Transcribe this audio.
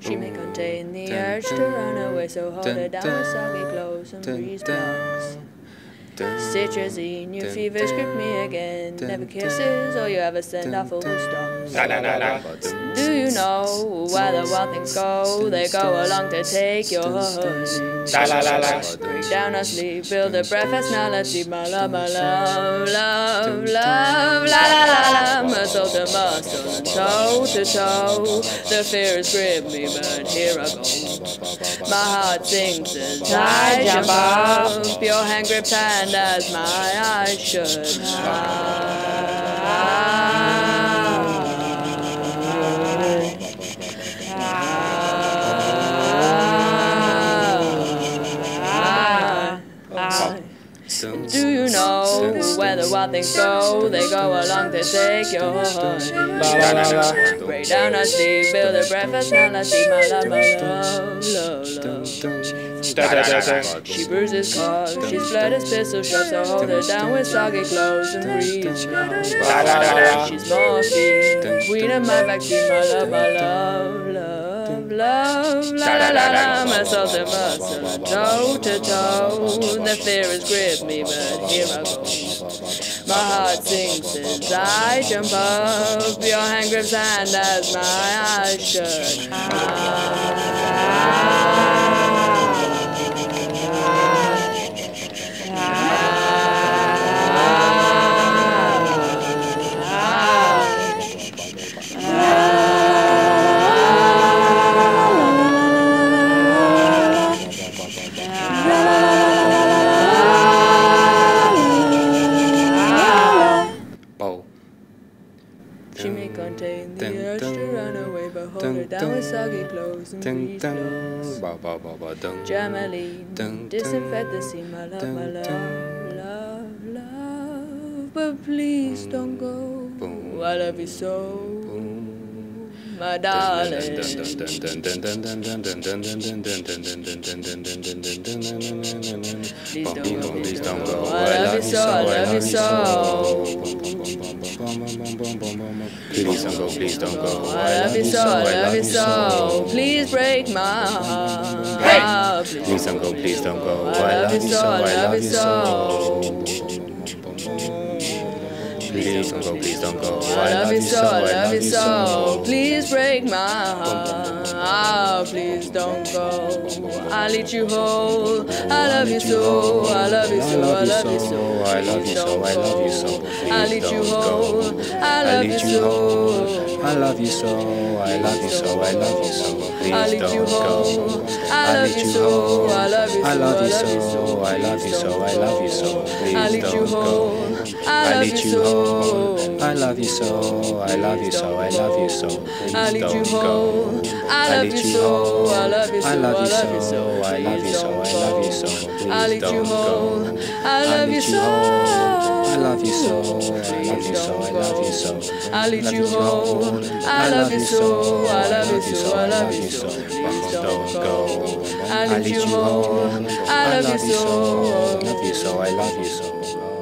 She may contain the urge to run away, so hold her down with soggy clothes and Breezeblocks. Stitches in your fevers grip me again. Never kisses, all you ever send are full stops. Do you know where the wild things go? They go along to take your hood. Break down asleep, build a breakfast. Now let's eat, my love, love, love, la la la. Muscle to muscle, toe to toe. The fear is grimly, but here I go. My heart sinks as I jump up. Your hand grips hand as my eyes shut. Do you know where the wild things go? They go along to take your heart. Break down our sleep, build a breakfast, now let's eat, my love, my love, love, love. She bruises calls, she's blood as pistol shots, so hold her down with soggy clothes and reach. She's morphine, queen of my vaccine, my love, my love, love, love, la la la la. Muscle to muscle, toe to toe, the fear has gripped me, but here I go. My heart sinks as I jump up, your hand grips hand as my eyes shut. She may contain the urge to run away, but hold her down with soggy clothes and Breezeblocks. Jamaline, disinfect the scene, my love, my love, love, love. But please don't go, I love you so, my darling. Please don't go, I love you so, I love you so. Please don't go, I love you so, I love you so. Please break my heart. Please don't go, I love you so, I love you so. Please don't go, I love you so, I love you so. Please break my heart. Please don't go, I'll eat you whole. I love you so, I love you so, I love you so, I love you so, I love you so. I'll eat you whole. I love you so, I love you so, I love you so, I love you so. Please don't go, I'll eat you whole. I love you so, I love you so, I love you so, I love you so. Please don't go, I'll eat you whole. I love you so, I love you so, I love you so. Please don't go, I'll eat you whole. I love you so, I love you so, I love you so, I love you so. Please don't go, I'll eat you whole. I love you so, I love you so, I love you so. I'll eat you whole. I love you so, I love you so, I love you so. Please don't go, I'll eat you whole. I love you so, I love you so, I love you so.